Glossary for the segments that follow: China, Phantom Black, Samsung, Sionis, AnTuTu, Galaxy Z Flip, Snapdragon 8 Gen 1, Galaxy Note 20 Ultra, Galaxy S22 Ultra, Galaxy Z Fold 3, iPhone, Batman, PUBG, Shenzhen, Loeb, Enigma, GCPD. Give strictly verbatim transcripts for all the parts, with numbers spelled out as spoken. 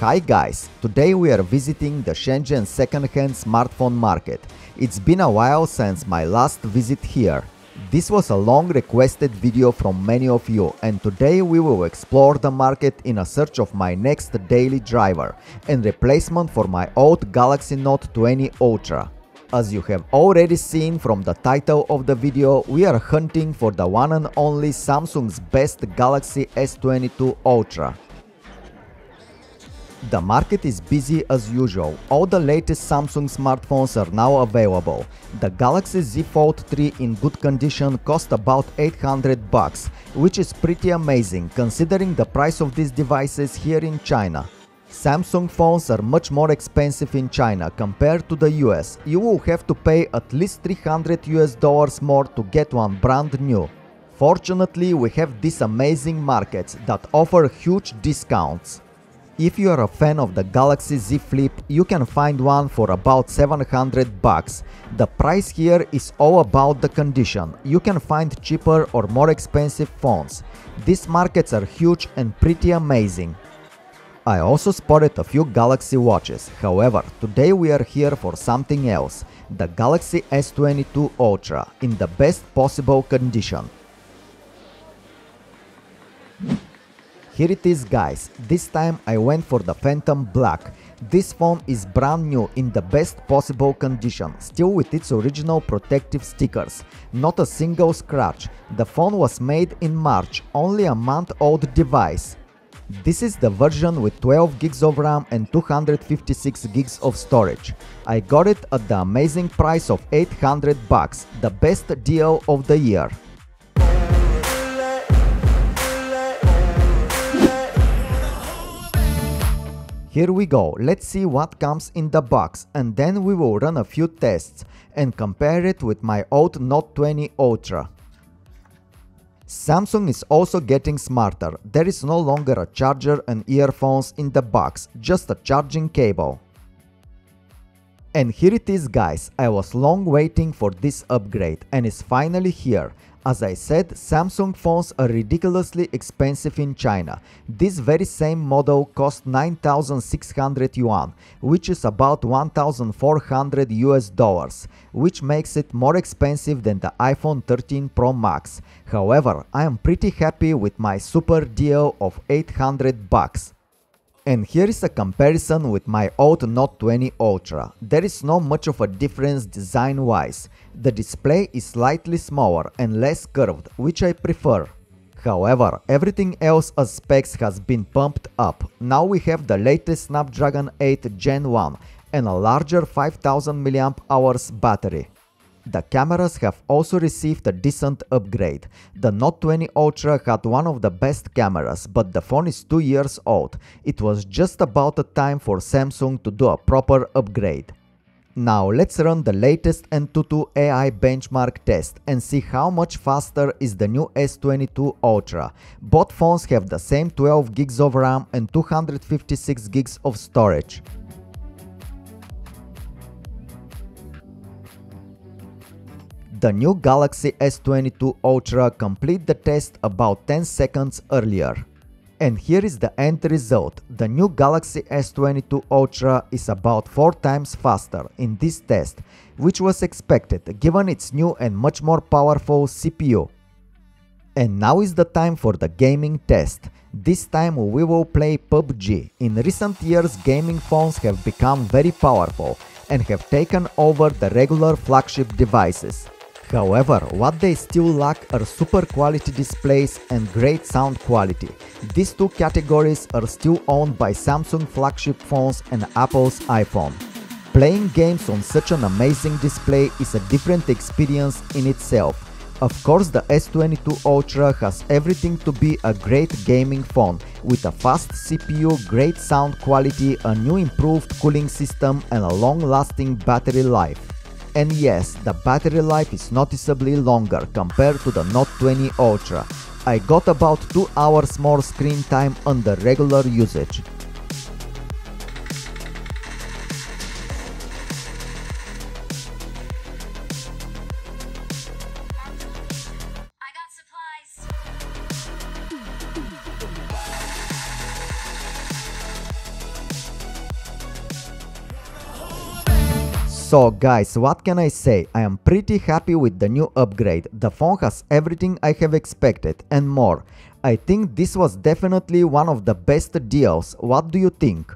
Hi guys, today we are visiting the Shenzhen second-hand smartphone market. It's been a while since my last visit here. This was a long requested video from many of you, and today we will explore the market in a search of my next daily driver and replacement for my old Galaxy Note twenty Ultra. As you have already seen from the title of the video, we are hunting for the one and only Samsung's best Galaxy S twenty-two Ultra. The market is busy as usual. All the latest Samsung smartphones are now available. The Galaxy Z Fold three in good condition cost about eight hundred bucks, which is pretty amazing considering the price of these devices here in China. Samsung phones are much more expensive in China compared to the U S. You will have to pay at least three hundred US dollars more to get one brand new. Fortunately, we have these amazing markets that offer huge discounts. If you are a fan of the Galaxy Z Flip, you can find one for about seven hundred bucks. The price here is all about the condition. You can find cheaper or more expensive phones. These markets are huge and pretty amazing. I also spotted a few Galaxy watches. However, today we are here for something else, the Galaxy S twenty-two Ultra in the best possible condition. Here it is guys, this time I went for the Phantom Black. This phone is brand new in the best possible condition, still with its original protective stickers, not a single scratch. The phone was made in March, only a month old device. This is the version with twelve gigs of RAM and two hundred fifty-six gigs of storage. I got it at the amazing price of eight hundred bucks, the best deal of the year. Here we go, let's see what comes in the box and then we will run a few tests and compare it with my old Note twenty Ultra. Samsung is also getting smarter. There is no longer a charger and earphones in the box, just a charging cable. And here it is guys, I was long waiting for this upgrade and it's finally here. As I said, Samsung phones are ridiculously expensive in China. This very same model cost nine thousand six hundred yuan, which is about one thousand four hundred US dollars, which makes it more expensive than the iPhone thirteen Pro Max. However, I am pretty happy with my super deal of eight hundred bucks. And here is a comparison with my old Note twenty Ultra. There is not much of a difference design-wise. The display is slightly smaller and less curved, which I prefer. However, everything else as specs has been pumped up. Now we have the latest Snapdragon eight gen one and a larger five thousand milliamp hour battery. The cameras have also received a decent upgrade. The Note twenty Ultra had one of the best cameras, but the phone is two years old. It was just about the time for Samsung to do a proper upgrade. Now let's run the latest AnTuTu A I benchmark test and see how much faster is the new S twenty-two Ultra. Both phones have the same twelve gigs of RAM and two hundred fifty-six gigs of storage. The new Galaxy S twenty-two Ultra complete the test about ten seconds earlier. And here is the end result. The new Galaxy S twenty-two Ultra is about four times faster in this test, which was expected given its new and much more powerful C P U. And now is the time for the gaming test. This time we will play P U B G. In recent years, gaming phones have become very powerful and have taken over the regular flagship devices. However, what they still lack are super quality displays and great sound quality. These two categories are still owned by Samsung flagship phones and Apple's iPhone. Playing games on such an amazing display is a different experience in itself. Of course, the S twenty-two Ultra has everything to be a great gaming phone, with a fast C P U, great sound quality, a new improved cooling system and a long-lasting battery life. And yes, the battery life is noticeably longer compared to the Note twenty Ultra. I got about two hours more screen time under regular usage. So guys, what can I say? I am pretty happy with the new upgrade. The phone has everything I have expected and more. I think this was definitely one of the best deals. What do you think?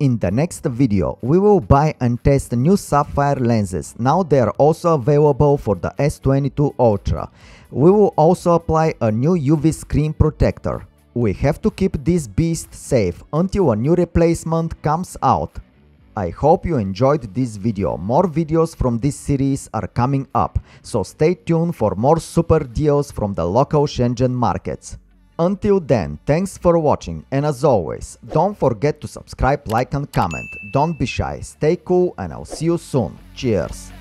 In the next video, we will buy and test new sapphire lenses. Now they are also available for the S twenty-two Ultra. We will also apply a new U V screen protector. We have to keep this beast safe until a new replacement comes out. I hope you enjoyed this video. More videos from this series are coming up, so stay tuned for more super deals from the local Shenzhen markets. Until then, thanks for watching, and as always, don't forget to subscribe, like and comment. Don't be shy, stay cool, and I'll see you soon. Cheers!